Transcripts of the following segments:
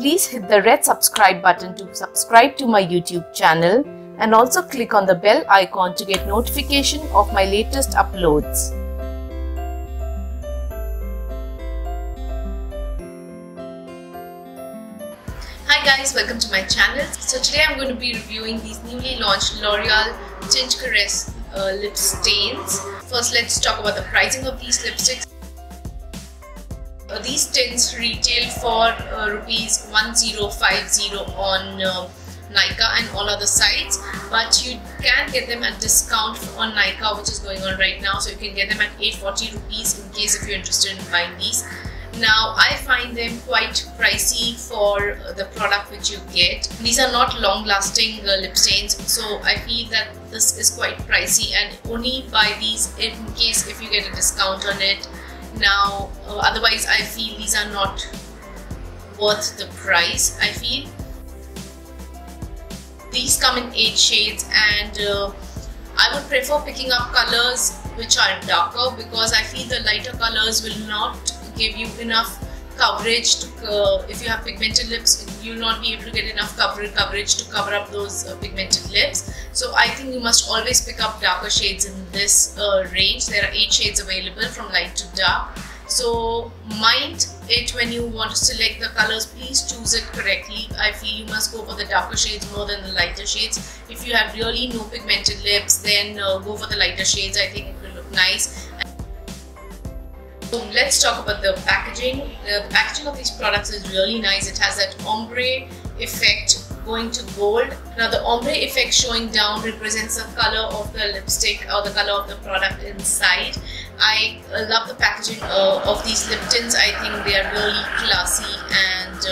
please hit the red subscribe button to subscribe to my YouTube channel and also click on the bell icon to get notification of my latest uploads. Hi guys, welcome to my channel. So today I'm going to be reviewing these newly launched L'Oréal Tint Caresse lip stains. First, let's talk about the pricing of these lipsticks. These tints retail for rupees 1050 on Nykaa and all other sites, but you can get them at discount on Nykaa, which is going on right now, so you can get them at 840 rupees in case if you're interested in buying these. Now I find them quite pricey for the product which you get. These are not long lasting lip stains, so I feel that this is quite pricey and only buy these in case if you get a discount on it. Now otherwise I feel these are not worth the price. I feel these come in 8 shades and I would prefer picking up colors which are darker, because I feel the lighter colors will not give you enough coverage to, if you have pigmented lips, you will not be able to get enough coverage to cover up those pigmented lips. So I think you must always pick up darker shades in this range. There are 8 shades available from light to dark. So mind it when you want to select the colors, please choose it correctly. I feel you must go for the darker shades more than the lighter shades. If you have really no pigmented lips, then go for the lighter shades. I think it will look nice. So let's talk about the packaging. The packaging of these products is really nice. It has that ombre effect going to gold. Now the ombre effect showing down represents the color of the lipstick or the color of the product inside. I love the packaging of these lip tints. I think they are really classy and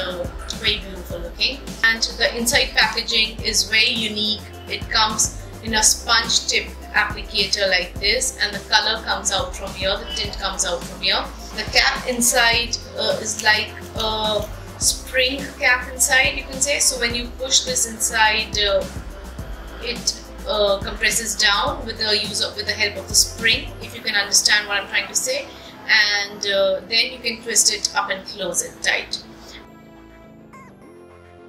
very beautiful looking. And the inside packaging is very unique. It comes in a sponge tip applicator like this, and the color comes out from here, the tint comes out from here. The cap inside is like a spring cap inside, you can say. So when you push this inside, it compresses down with the help of the spring, if you can understand what I'm trying to say, and then you can twist it up and close it tight.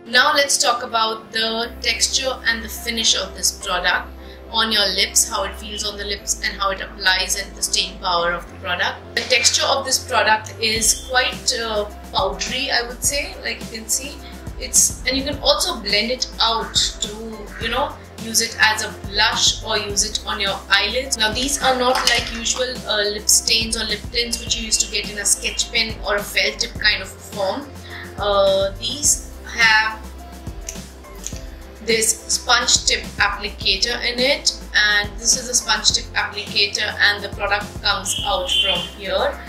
Now let's talk about the texture and the finish of this product on your lips, how it feels on the lips and how it applies, and the staying power of the product. The texture of this product is quite powdery, I would say, like you can see. And you can also blend it out to, you know, use it as a blush or use it on your eyelids. Now these are not like usual lip stains or lip tints which you used to get in a sketch pen or a felt tip kind of form. These have this sponge tip applicator in it, and this is a sponge tip applicator, and the product comes out from here.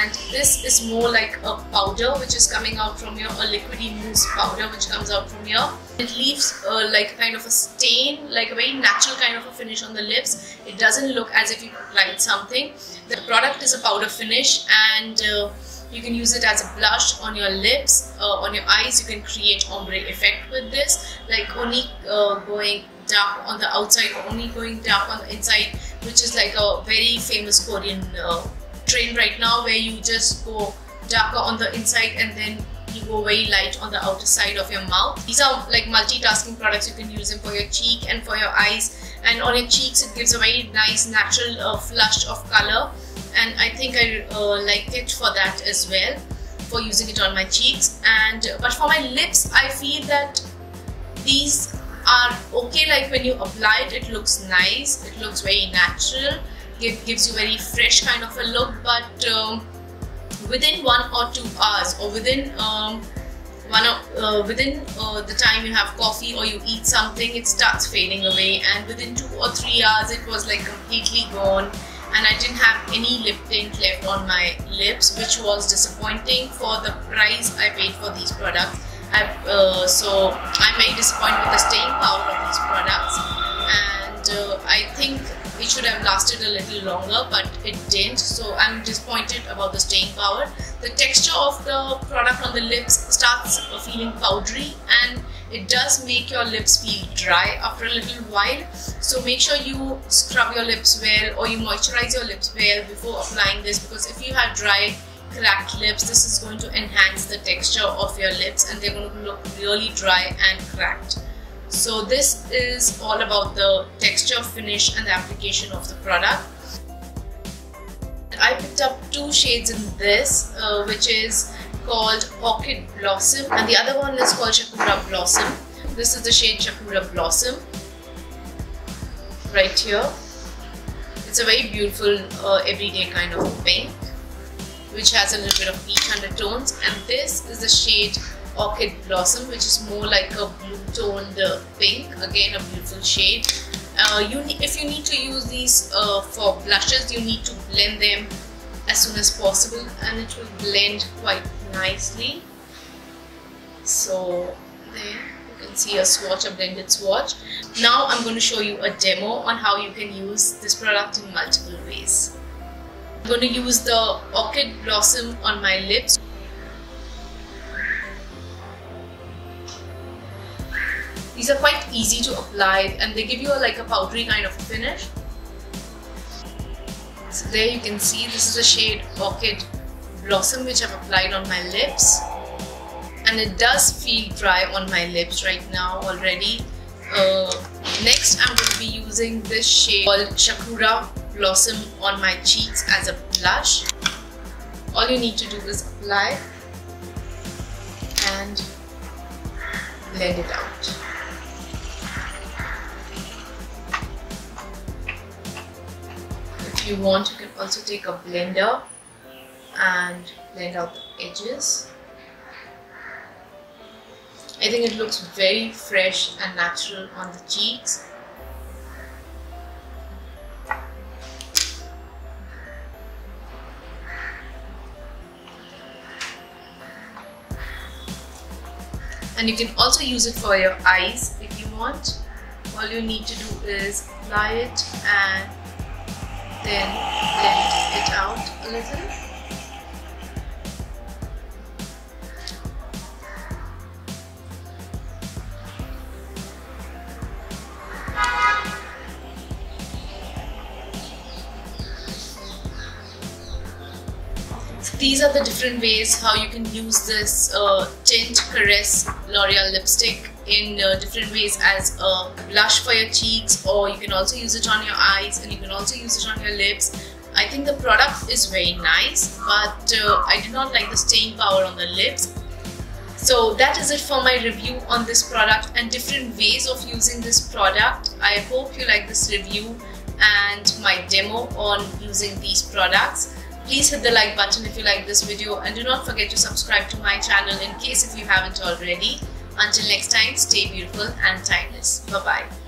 And this is more like a powder which is coming out from here, a liquidy mousse powder which comes out from here. It leaves like kind of a stain, like a very natural kind of a finish on the lips. It doesn't look as if you applied something. The product is a powder finish, and you can use it as a blush on your lips, on your eyes. You can create ombre effect with this, like only going dark on the outside or only going dark on the inside, which is like a very famous Korean trend right now, where you just go darker on the inside and then you go very light on the outer side of your mouth. These are like multitasking products. You can use them for your cheek and for your eyes, and on your cheeks it gives a very nice natural flush of color, and I think I like it for that as well, for using it on my cheeks. And but for my lips, I feel that these are okay. Like when you apply it, it looks nice, it looks very natural. It gives you very fresh kind of a look, but within 1 or 2 hours, or within the time you have coffee or you eat something, it starts fading away, and within 2 or 3 hours it was like completely gone, and I didn't have any lip tint left on my lips, which was disappointing for the price I paid for these products. So I'm very disappointed with the staying power of these products, and I think it should have lasted a little longer, but it didn't. So I'm disappointed about the staying power. The texture of the product on the lips starts feeling powdery, and it does make your lips feel dry after a little while. So make sure you scrub your lips well, or you moisturize your lips well before applying this, because if you have dry cracked lips, this is going to enhance the texture of your lips and they're going to look really dry and cracked. So this is all about the texture, finish and the application of the product. I picked up two shades in this which is called Orchid Blossom and the other one is called Sakura Blossom. This is the shade Sakura Blossom right here. It's a very beautiful everyday kind of pink which has a little bit of peach undertones, and this is the shade Orchid Blossom which is more like a blue toned pink, again a beautiful shade. If you need to use these for blushes, you need to blend them as soon as possible and it will blend quite nicely. So there you can see a swatch, a blended swatch. Now I'm going to show you a demo on how you can use this product in multiple ways. I'm going to use the Orchid Blossom on my lips. These are quite easy to apply and they give you like a powdery kind of finish. So there you can see this is the shade Orchid Blossom which I've applied on my lips, and it does feel dry on my lips right now already. Next I'm going to be using this shade called Sakura Blossom on my cheeks as a blush. All you need to do is apply and blend it out. If you want, you can also take a blender and blend out the edges. I think it looks very fresh and natural on the cheeks. And you can also use it for your eyes if you want. All you need to do is apply it and then blend it out a little. These are the different ways how you can use this Tint Caresse L'Oréal lipstick in different ways, as a blush for your cheeks, or you can also use it on your eyes, and you can also use it on your lips. I think the product is very nice, but I did not like the staying power on the lips. So that is it for my review on this product and different ways of using this product. I hope you like this review and my demo on using these products. Please hit the like button if you like this video and do not forget to subscribe to my channel in case if you haven't already. Until next time, stay beautiful and timeless. Bye-bye.